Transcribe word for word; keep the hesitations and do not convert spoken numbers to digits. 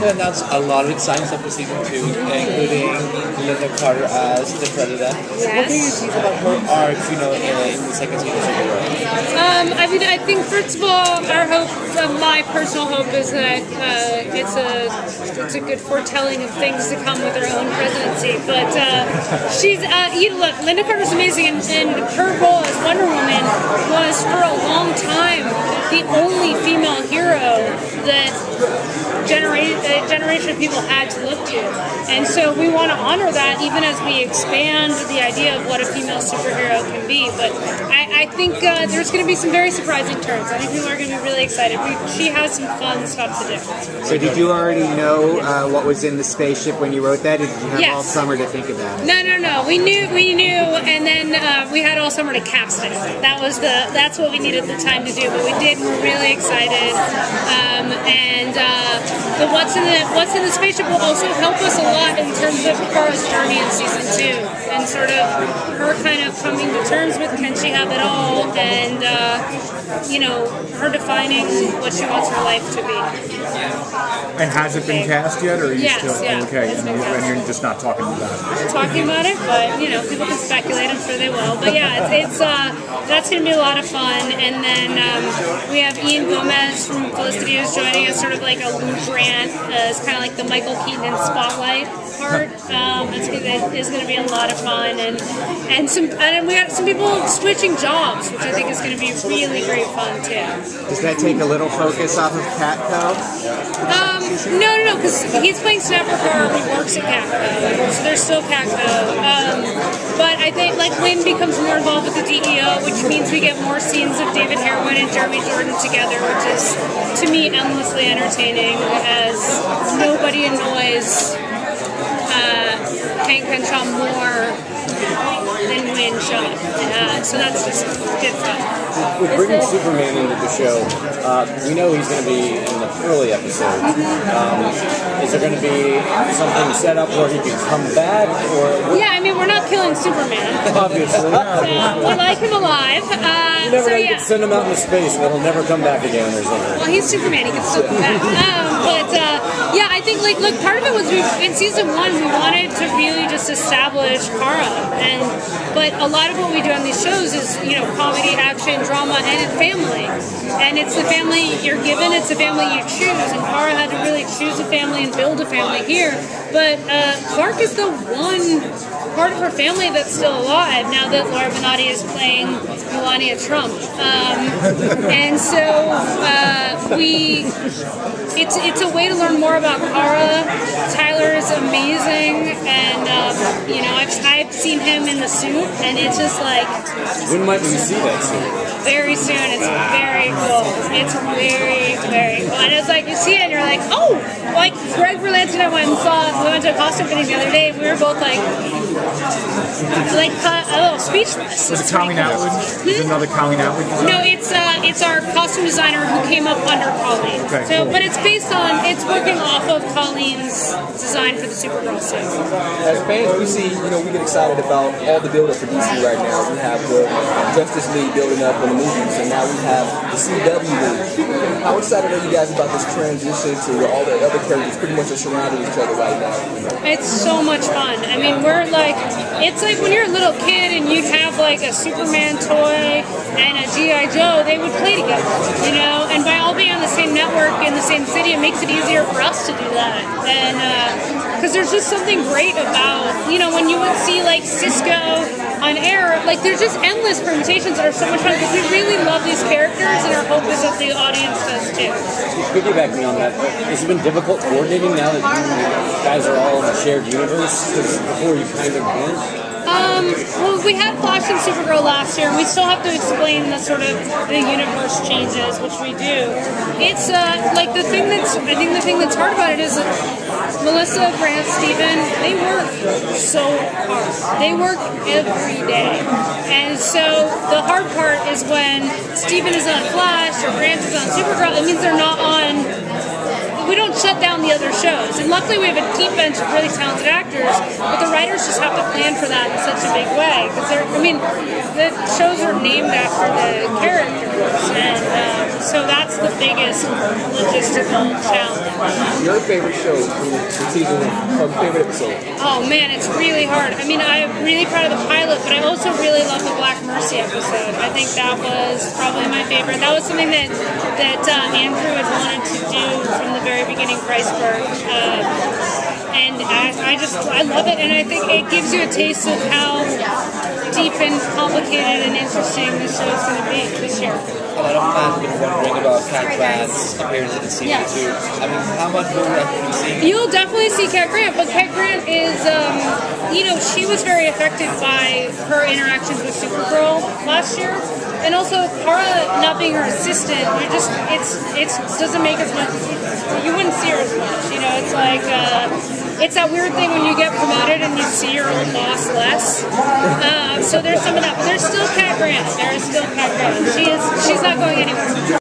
going to announce a lot of exciting stuff for season two, including Linda Carter as the Predator. Yes. What can you tease about her arc, you know, in, in the second season of Supergirl? Um, I mean, I think first of all, our hope, uh, my personal hope, is that uh, it's a it's a good foretelling of things to come with her own presidency. But uh, she's, uh, you look, Linda Carter's amazing, and, and her role as Wonder Woman was for a long time the only female hero that generate, a generation of people had to look to. And so we want to honor that even as we expand the idea of what a female superhero can be. But I, I think uh, there's going to be some very surprising turns. I think people are going to be really excited. We, she has some fun stuff to do. So did you already know uh, what was in the spaceship when you wrote that? Or did you have yes. all summer to think about it? No, no, no. We knew, we knew, and then uh, we had all summer to cast it. That was the, that's what we needed the time to do. But we did. We're really excited. Um, and uh, the what's in the what's in the spaceship will also help us a lot in terms of Kara's journey in season two, and sort of her kind of coming to terms with can she have it all, and uh, you know, her defining what she wants her life to be. And has it been okay. cast yet, or are you yes, still yeah, okay? And, and you're just not talking about it. We're talking about it, but you know, people can speculate. I'm sure they will. But yeah, it's, it's uh, that's going to be a lot of fun. And then um, we have Ian Gomez from Felicity who's joining us, sort of like a Luke Grant. Uh, it's kind of like the Michael Keaton and Spotlight part. Um, it's going to be a lot of fun, and and some and we got some people switching jobs, which I think is going to be really great fun too. Does that take a little focus off of Cat Cove? Um, no, no, no, because he's playing Snapper Car, he works at Cat Cove, so there's still Cat Cove. Um, but I think, like, Lynn becomes more involved with the D E O, which means we get more scenes of David Harwin and Jeremy Jordan together, which is, to me, endlessly entertaining, as nobody annoys uh, Hank and Shaw more than Win show. Uh, so that's just good fun. With bringing Superman into the show, uh, we know he's going to be in the early episodes. Um, is there going to be something set up where he can come back? Or yeah, I mean, we're not killing Superman. Obviously. No. So we like him alive. Uh, you never so, know, you yeah. could send him out into space and he'll never come back again or something. Well, he's Superman. He can still come back. Um, but uh, yeah, I think, like, look, part of it was we, in season one, we wanted to really just establish Kara. And But a lot of what we do on these shows is, you know, comedy, action, drama, and family. And it's the family you're given, it's the family you choose. And Kara had to really choose a family and build a family here. But uh, Clark is the one part of her family that's still alive now that Laura Benanti is playing Melania Trump. Um, and so uh, we, it's it's a way to learn more about Kara. Tyler is amazing, and um, you know, I've I've seen him in the suit, and it's just like, when might we see that suit? Very soon. It's very cool. It's very very cool. And it's like you see it, and you're like, oh, like Greg Berlanti and I went and saw we went to a costume fitting the other day. We were both like. Like uh, a little speechless. Is it Colleen Atwood? Cool. Is it another Colleen Atwood? No, it's uh, it's our costume designer who came up under Colleen. Okay, so, cool. But it's based on it's working off of Colleen's design for the Supergirl suit. As fans, we see you know we get excited about all the build-up for D C right now. We have the Justice League building up in the movies, and now we have the C W League. How excited are you guys about this transition to all the other characters pretty much are surrounding each other right now? It's so much fun. I mean, we're like. Like, it's like when you're a little kid and you'd have like a Superman toy and a G I Joe, they would play together, you know? And by all being on the same network in the same city, it makes it easier for us to do that. And, because uh, there's just something great about, you know, when you would see like Cisco on air, like there's just endless permutations that are so much fun because we really love these characters and our hope is that the audience does too. Piggyback me on that, it's been difficult coordinating now that you guys are all in a shared universe before you kind of went. Um, well, we had Flash and Supergirl last year, and we still have to explain the sort of the universe changes, which we do. It's uh, like the thing that's I think the thing that's hard about it is that Melissa, Grant, Steven, they work so hard. They work every day, and so the hard part is when Steven is on Flash or Grant is on Supergirl. It means they're not on. we don't shut down the other shows. And luckily we have a deep bench of really talented actors, but the writers just have to plan for that in such a big way. Because I mean, the shows are named after the characters, and uh, so that's the biggest logistical challenge. Your favorite show from the season, or favorite episode? Oh man, it's really hard. I mean, I'm really proud of the pilot, but I also really love the Black Mercy episode. I think that was probably my favorite. That was something that, that uh, Andrew had wanted to do from the very beginning, Priceberg. Uh, and I, I just, I love it, and I think it gives you a taste of how deep and complicated and interesting this show is going to be this year. A lot of fans have been wondering about Cat Grant's appearance in season yes. two. I mean, how much will we see? You'll definitely see Cat Grant, but Cat Grant is, um, you know, she was very affected by her interactions with Supergirl last year, and also Kara not being her assistant. You just, it's, it's doesn't make as much. You wouldn't see her as much. You know, it's like. Uh, It's that weird thing when you get promoted and you see your old boss less. Uh, so there's some of that, but there's still Cat Grant. There is still Cat Grant. She is. She's not going anywhere.